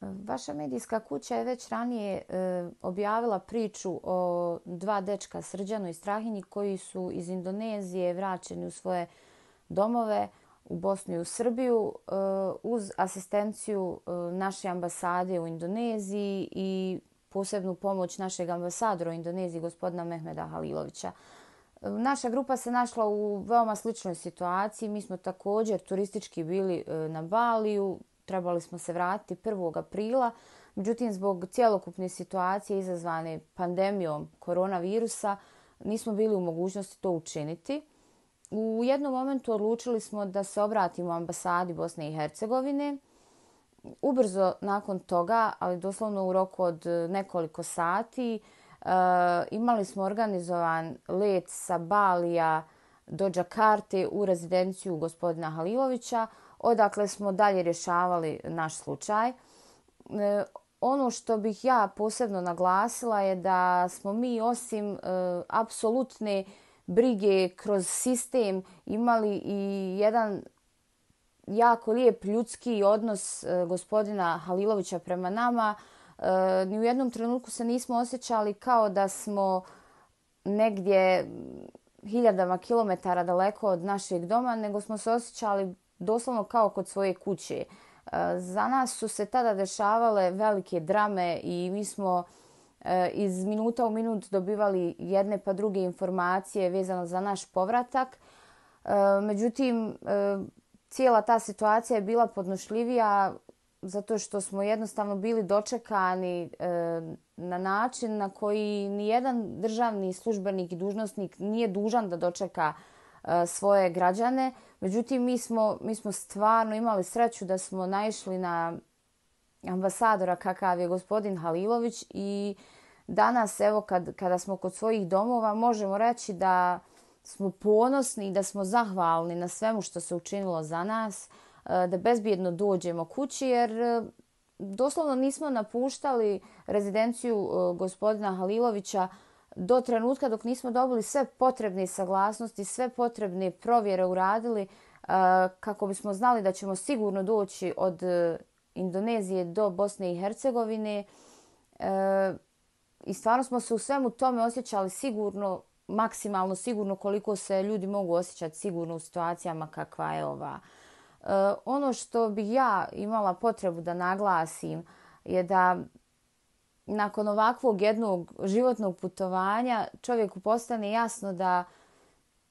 Vaša medijska kuća je već ranije objavila priču o dva dečka, Srđanu i Strahinji, koji su iz Indonezije vraćeni u svoje domove u Bosnu i u Srbiju uz asistenciju naše ambasade u Indoneziji i posebnu pomoć našeg ambasadora u Indoneziji, gospodina Mehmeda Halilovića. Naša grupa se našla u veoma sličnoj situaciji. Mi smo također turistički bili na Baliju. Trebali smo se vratiti 1. aprila. Međutim, zbog cjelokupne situacije izazvane pandemijom koronavirusa nismo bili u mogućnosti to učiniti. U jednom momentu odlučili smo da se obratimo ambasadi Bosne i Hercegovine. Ubrzo nakon toga, ali doslovno u roku od nekoliko sati, imali smo organizovan let sa Balija do Đakarte u rezidenciju gospodina Halilovića, odakle smo dalje rješavali naš slučaj. Ono što bih ja posebno naglasila je da smo mi osim apsolutne brige kroz sistem imali i jedan jako lijep ljudski odnos gospodina Halilovića prema nama. Ni u jednom trenutku se nismo osjećali kao da smo negdje hiljadama kilometara daleko od našeg doma, nego smo se osjećali doslovno kao kod svoje kuće. Za nas su se tada dešavale velike drame i mi smo iz minuta u minut dobivali jedne pa druge informacije vezano za naš povratak. Međutim, cijela ta situacija je bila podnošljivija zato što smo jednostavno bili dočekani na način na koji nijedan državni službenik i dužnosnik nije dužan da dočeka svoje građane. Međutim, mi smo stvarno imali sreću da smo naišli na ambasadora kakav je gospodin Halilović i danas, evo, kada smo kod svojih domova, možemo reći da smo ponosni i da smo zahvalni na svemu što se učinilo za nas, da bezbjedno dođemo kući, jer doslovno nismo napuštali rezidenciju gospodina Halilovića do trenutka dok nismo dobili sve potrebne saglasnosti, sve potrebne provjere uradili kako bismo znali da ćemo sigurno doći od Indonezije do Bosne i Hercegovine. I stvarno smo se u svemu tome osjećali sigurno, maksimalno sigurno koliko se ljudi mogu osjećati sigurno u situacijama kakva je ova. Ono što bih ja imala potrebu da naglasim je da nakon ovakvog jednog životnog putovanja čovjeku postane jasno da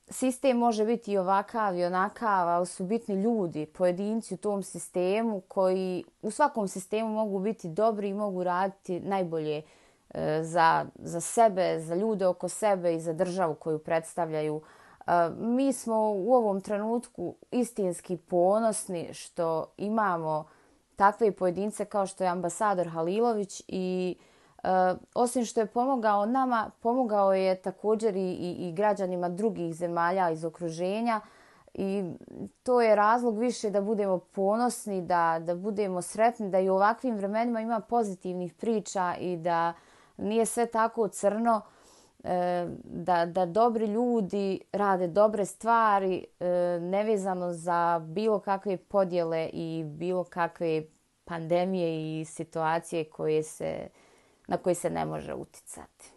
sistem može biti i ovakav i onakav, ali su bitni ljudi, pojedinci u tom sistemu koji u svakom sistemu mogu biti dobri i mogu raditi najbolje za sebe, za ljude oko sebe i za državu koju predstavljaju. Mi smo u ovom trenutku istinski ponosni što imamo takve pojedince kao što je ambasador Halilović i osim što je pomogao nama, pomogao je također i građanima drugih zemalja iz okruženja i to je razlog više da budemo ponosni, da budemo sretni, da i u ovakvim vremenima ima pozitivnih priča i da nije sve tako crno, da dobri ljudi rade dobre stvari nevezano za bilo kakve podjele i bilo kakve pandemije i situacije na koje se ne može uticati.